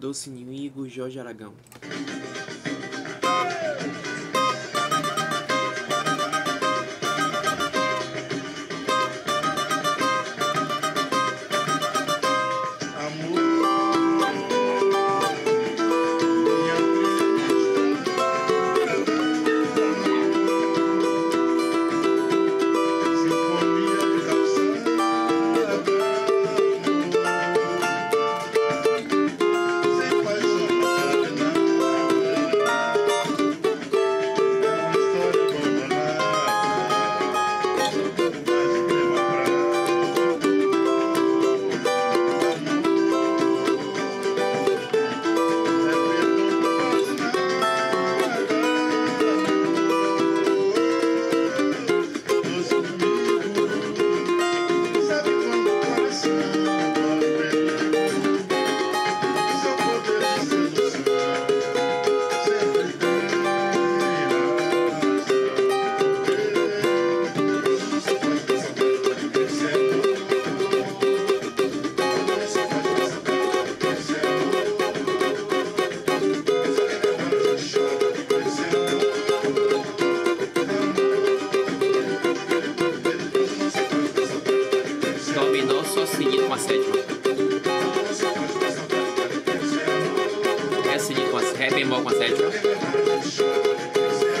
Doce Inimigo, Jorge Aragão. Dominó só seguido com a sétima. Ré seguido com a sétima. Ré bem bom com a sétima.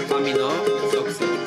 Dominó só com a sétima.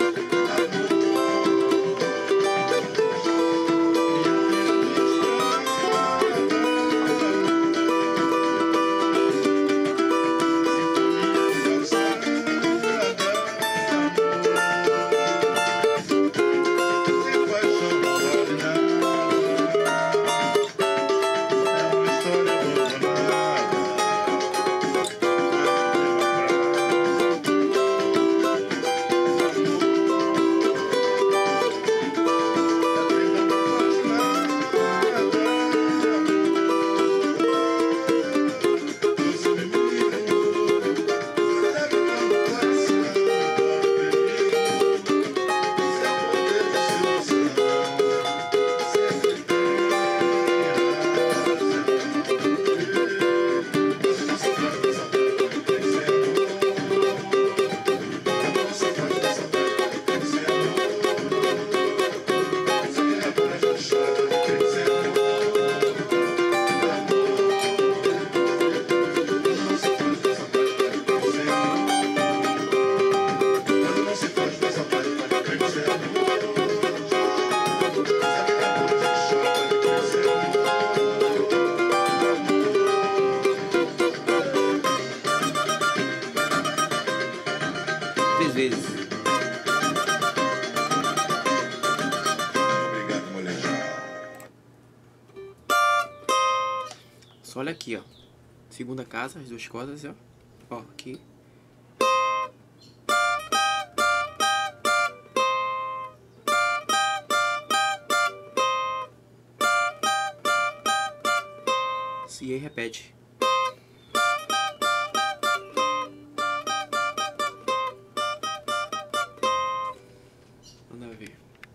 Vezes. Obrigado, moleque. Só olha aqui, ó. Segunda casa, as duas cordas, ó. Ó, aqui. E aí repete.